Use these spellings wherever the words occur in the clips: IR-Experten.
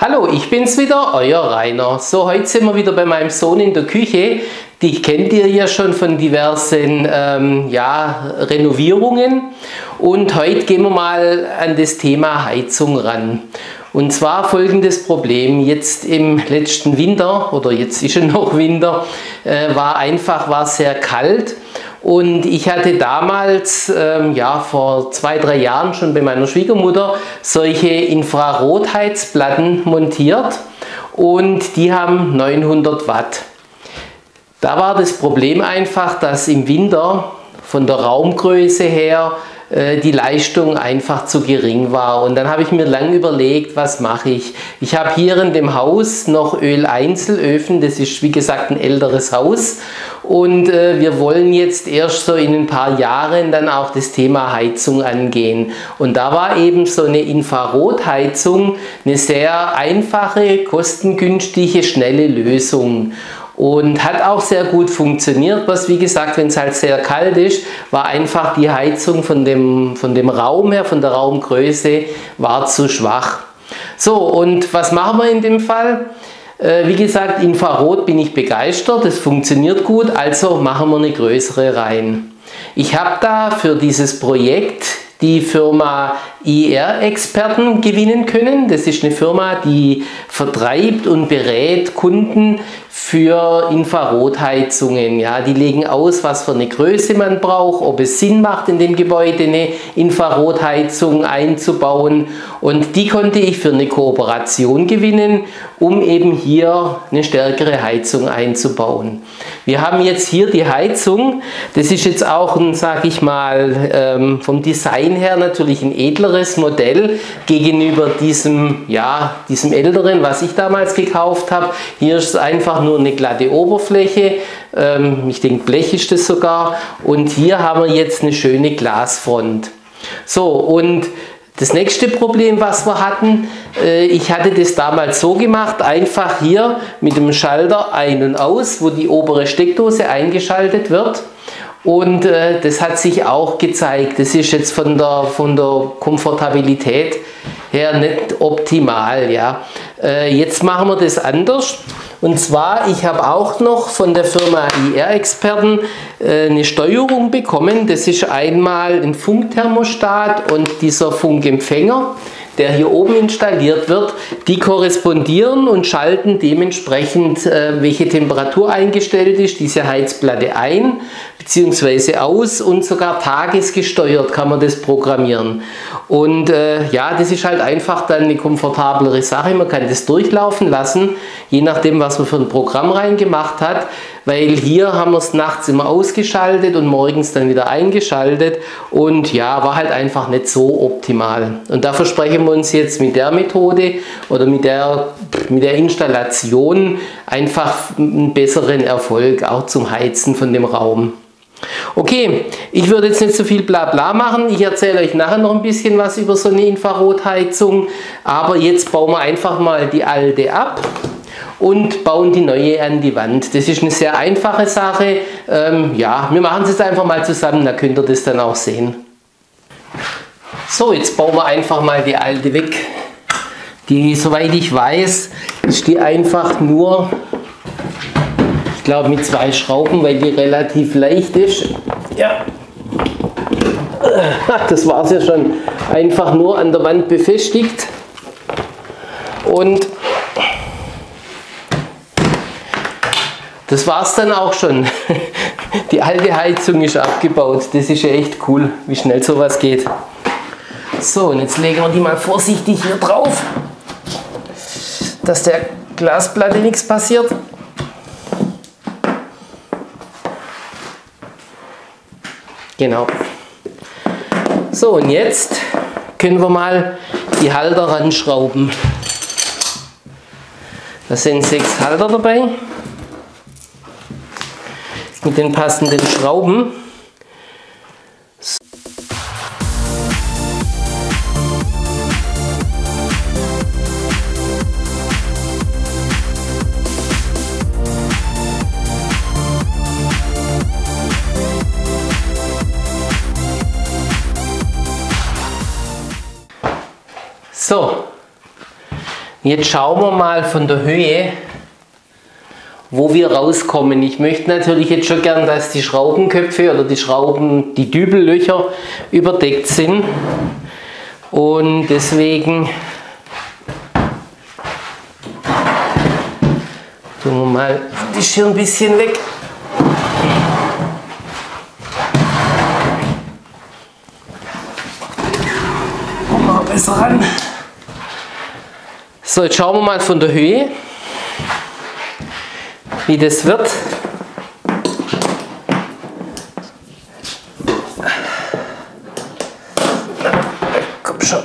Hallo, ich bin's wieder, euer Rainer. So, heute sind wir wieder bei meinem Sohn in der Küche. Die kennt ihr ja schon von diversen Renovierungen. Und heute gehen wir mal an das Thema Heizung ran. Und zwar folgendes Problem: Jetzt im letzten Winter, oder jetzt ist schon noch Winter, war sehr kalt. Und ich hatte damals, vor 2-3 Jahren schon bei meiner Schwiegermutter solche Infrarotheizplatten montiert und die haben 900 Watt. Da war das Problem einfach, dass im Winter von der Raumgröße her die Leistung einfach zu gering war. Und dann habe ich mir lange überlegt, was mache ich? Ich habe hier in dem Haus noch Öleinzelöfen, das ist wie gesagt ein älteres Haus. Und wir wollen jetzt erst so in ein paar Jahren dann auch das Thema Heizung angehen. Und da war eben so eine Infrarotheizung eine sehr einfache, kostengünstige, schnelle Lösung. Und hat auch sehr gut funktioniert, was wie gesagt, wenn es halt sehr kalt ist, war einfach die Heizung von dem Raum her, von der Raumgröße, war zu schwach. So, und was machen wir in dem Fall? Wie gesagt, Infrarot bin ich begeistert, es funktioniert gut, also machen wir eine größere rein. Ich habe da für dieses Projekt die Firma IR-Experten gewinnen können. Das ist eine Firma, die vertreibt und berät Kunden für Infrarotheizungen. Ja, die legen aus, was für eine Größe man braucht, ob es Sinn macht, in dem Gebäude eine Infrarotheizung einzubauen. Und die konnte ich für eine Kooperation gewinnen, um eben hier eine stärkere Heizung einzubauen. Wir haben jetzt hier die Heizung. Das ist jetzt auch ein, sag ich mal, vom Design her natürlich ein edleres Modell gegenüber diesem älteren, was ich damals gekauft habe. Hier ist es einfach nur eine glatte Oberfläche, ich denke Blech ist das sogar, und hier haben wir jetzt eine schöne Glasfront. So, und das nächste Problem, was wir hatten, ich hatte das damals so gemacht, einfach hier mit dem Schalter ein und aus, wo die obere Steckdose eingeschaltet wird. Und das hat sich auch gezeigt, das ist jetzt von der Komfortabilität her nicht optimal. Ja. Jetzt machen wir das anders. Und zwar, ich habe auch noch von der Firma IR-Experten eine Steuerung bekommen. Das ist einmal ein Funkthermostat und dieser Funkempfänger, der hier oben installiert wird, die korrespondieren und schalten dementsprechend, welche Temperatur eingestellt ist, diese Heizplatte ein bzw. aus, und sogar tagesgesteuert kann man das programmieren. Und das ist halt einfach dann eine komfortablere Sache, man kann das durchlaufen lassen, je nachdem was man für ein Programm reingemacht hat, weil hier haben wir es nachts immer ausgeschaltet und morgens dann wieder eingeschaltet, und ja, war halt einfach nicht so optimal. Und da versprechen wir uns jetzt mit der Methode oder mit der Installation einfach einen besseren Erfolg, auch zum Heizen von dem Raum. Okay, ich würde jetzt nicht so viel Blabla machen, ich erzähle euch nachher noch ein bisschen was über so eine Infrarotheizung, aber jetzt bauen wir einfach mal die alte ab und bauen die neue an die Wand. Das ist eine sehr einfache Sache, wir machen es jetzt einfach mal zusammen, da könnt ihr das dann auch sehen. So, jetzt bauen wir einfach mal die alte weg. Die, soweit ich weiß, ist die einfach nur, ich glaube, mit 2 Schrauben, weil die relativ leicht ist. Ja, das war es ja schon. Einfach nur an der Wand befestigt. Und das war es dann auch schon. Die alte Heizung ist abgebaut. Das ist ja echt cool, wie schnell sowas geht. So, und jetzt legen wir die mal vorsichtig hier drauf, dass der Glasplatte nichts passiert. Genau. So, und jetzt können wir mal die Halter ranschrauben. Da sind 6 Halter dabei, mit den passenden Schrauben. Jetzt schauen wir mal von der Höhe, wo wir rauskommen. Ich möchte natürlich jetzt schon gern, dass die Schraubenköpfe oder die Dübellöcher überdeckt sind. Und deswegen tun wir mal die Schirr ein bisschen weg. Kommen wir besser ran. So, jetzt schauen wir mal von der Höhe, wie das wird. Komm schon.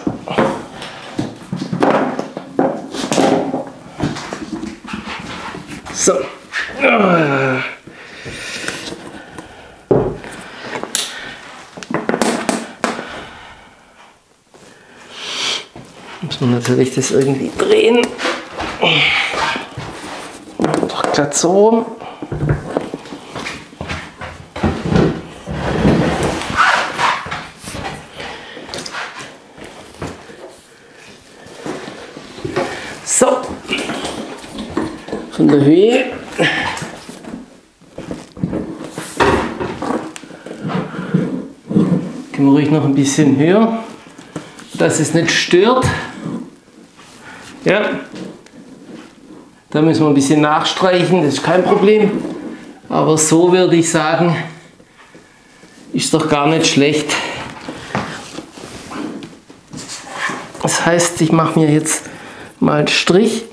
So. Muss man natürlich das irgendwie drehen. Doch glatt so rum. So. Von der Höhe. Gehen wir ruhig noch ein bisschen höher, dass es nicht stört. Ja, da müssen wir ein bisschen nachstreichen, das ist kein Problem. Aber so würde ich sagen, ist doch gar nicht schlecht. Das heißt, ich mache mir jetzt mal einen Strich.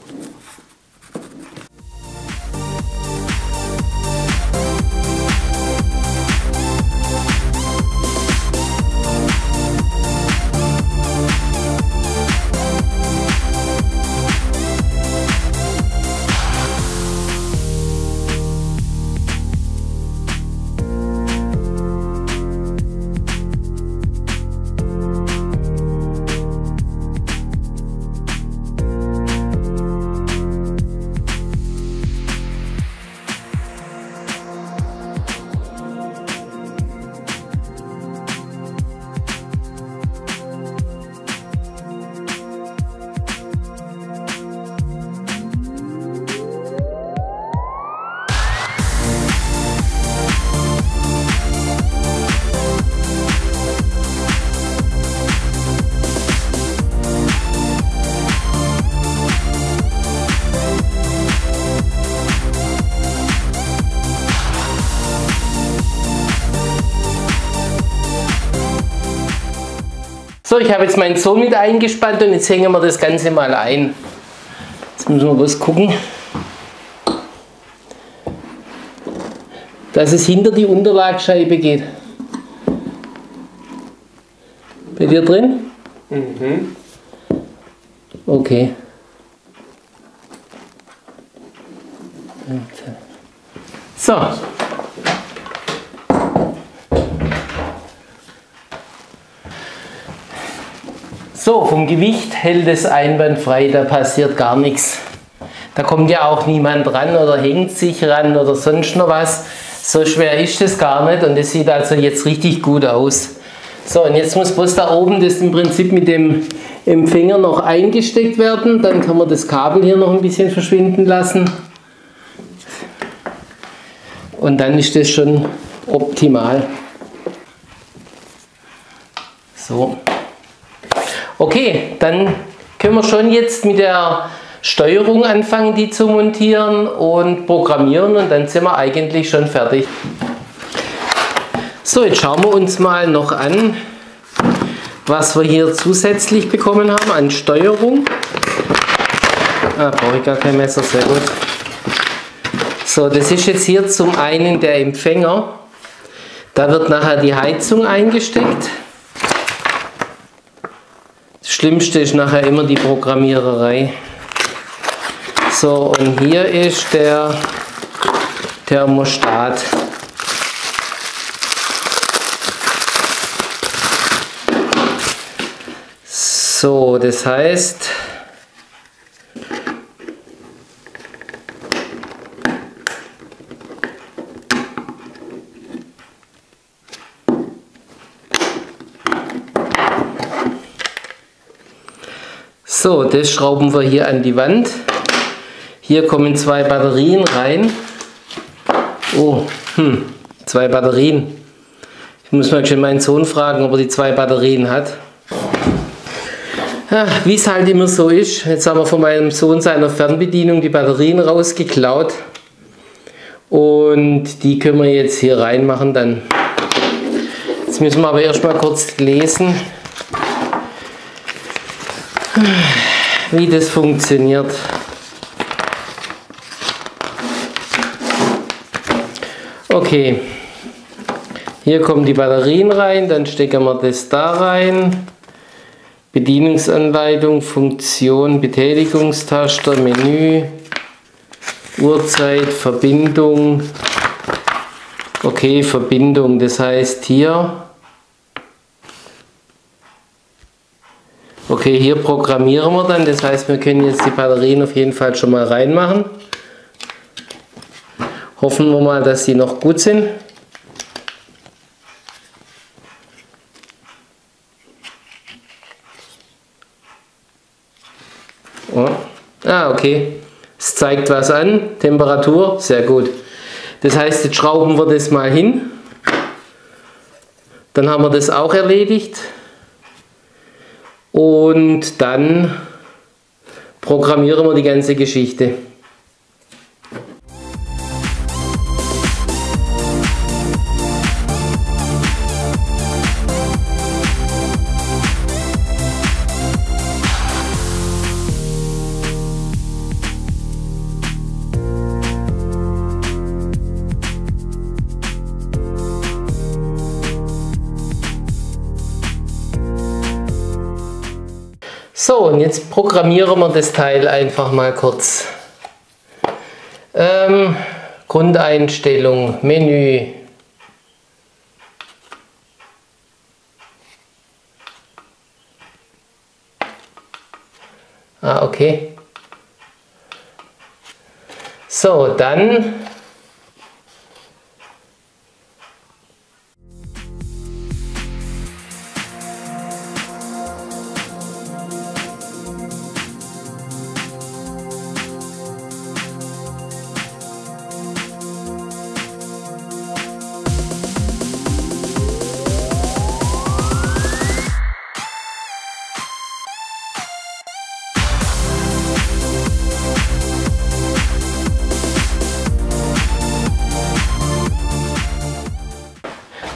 So, ich habe jetzt meinen Sohn mit eingespannt und jetzt hängen wir das Ganze mal ein. Jetzt müssen wir bloß gucken, dass es hinter die Unterlagsscheibe geht. Bei dir drin? Mhm. Okay. So. So, vom Gewicht hält es einwandfrei, da passiert gar nichts. Da kommt ja auch niemand ran oder hängt sich ran oder sonst noch was. So schwer ist es gar nicht und es sieht also jetzt richtig gut aus. So, und jetzt muss bloß da oben das im Prinzip mit dem Empfänger noch eingesteckt werden. Dann kann man das Kabel hier noch ein bisschen verschwinden lassen. Und dann ist das schon optimal. So. Okay, dann können wir schon jetzt mit der Steuerung anfangen, die zu montieren und programmieren und dann sind wir eigentlich schon fertig. So, jetzt schauen wir uns mal noch an, was wir hier zusätzlich bekommen haben an Steuerung. Brauche ich gar kein Messer, sehr gut. So, das ist jetzt hier zum einen der Empfänger. Da wird nachher die Heizung eingesteckt. Schlimmste ist nachher immer die Programmiererei. So, und hier ist der Thermostat. So, das heißt, So, das schrauben wir hier an die Wand. Hier kommen zwei Batterien rein. Oh, zwei Batterien. Ich muss mal schon meinen Sohn fragen, ob er die zwei Batterien hat. Ja, wie es halt immer so ist, jetzt haben wir von meinem Sohn seiner Fernbedienung die Batterien rausgeklaut. Und die können wir jetzt hier reinmachen dann. Jetzt müssen wir aber erstmal kurz lesen, wie das funktioniert. Okay, hier kommen die Batterien rein, dann stecken wir das da rein. Bedienungsanleitung, Funktion, Betätigungstaster, Menü, Uhrzeit, Verbindung. Okay, Verbindung, das heißt hier. Okay, hier programmieren wir dann, das heißt, wir können jetzt die Batterien auf jeden Fall schon mal reinmachen. Hoffen wir mal, dass sie noch gut sind. Oh. Ah, okay. Es zeigt was an. Temperatur, sehr gut. Das heißt, jetzt schrauben wir das mal hin. Dann haben wir das auch erledigt. Und dann programmieren wir die ganze Geschichte. So, und jetzt programmieren wir das Teil einfach mal kurz. Grundeinstellung, Menü. Ah, okay. So, dann...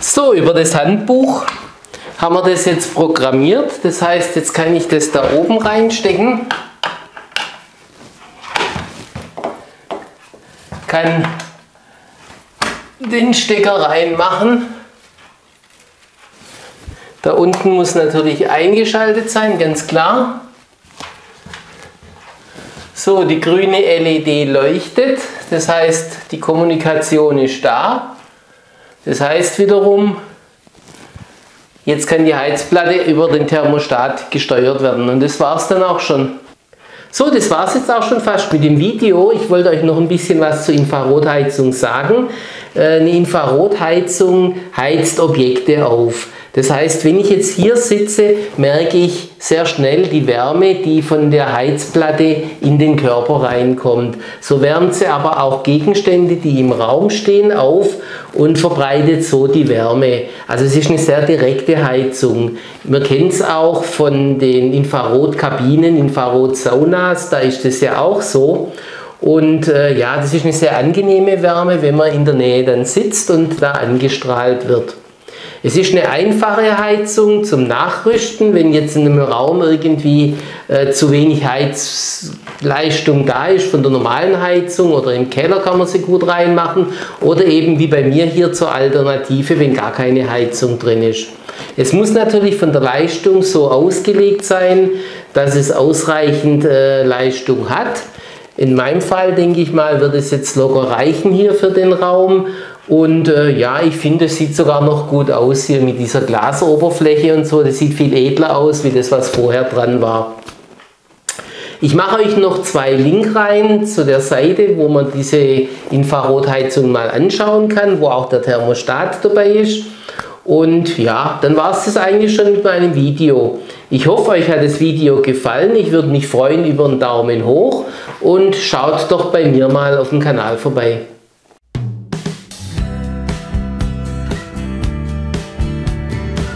So, über das Handbuch haben wir das jetzt programmiert. Das heißt, jetzt kann ich das da oben reinstecken. Kann den Stecker reinmachen. Da unten muss natürlich eingeschaltet sein, ganz klar. So, die grüne LED leuchtet. Das heißt, die Kommunikation ist da. Das heißt wiederum, jetzt kann die Heizplatte über den Thermostat gesteuert werden. Und das war es dann auch schon. So, das war es jetzt auch schon fast mit dem Video. Ich wollte euch noch ein bisschen was zur Infrarotheizung sagen. Eine Infrarotheizung heizt Objekte auf. Das heißt, wenn ich jetzt hier sitze, merke ich sehr schnell die Wärme, die von der Heizplatte in den Körper reinkommt. So wärmt sie aber auch Gegenstände, die im Raum stehen, auf und verbreitet so die Wärme. Also es ist eine sehr direkte Heizung. Man kennt es auch von den Infrarotkabinen, Infrarotsaunas, da ist das ja auch so. Und ja, das ist eine sehr angenehme Wärme, wenn man in der Nähe dann sitzt und da angestrahlt wird. Es ist eine einfache Heizung zum Nachrüsten, wenn jetzt in einem Raum irgendwie zu wenig Heizleistung da ist von der normalen Heizung, oder im Keller kann man sie gut reinmachen, oder eben wie bei mir hier zur Alternative, wenn gar keine Heizung drin ist. Es muss natürlich von der Leistung so ausgelegt sein, dass es ausreichend Leistung hat. In meinem Fall, denke ich mal, wird es jetzt locker reichen hier für den Raum. Und ja, ich finde, es sieht sogar noch gut aus hier mit dieser Glasoberfläche und so. Das sieht viel edler aus, wie das, was vorher dran war. Ich mache euch noch zwei Links rein zu der Seite, wo man diese Infrarotheizung mal anschauen kann, wo auch der Thermostat dabei ist. Und ja, dann war es das eigentlich schon mit meinem Video. Ich hoffe, euch hat das Video gefallen. Ich würde mich freuen über einen Daumen hoch und schaut doch bei mir mal auf dem Kanal vorbei.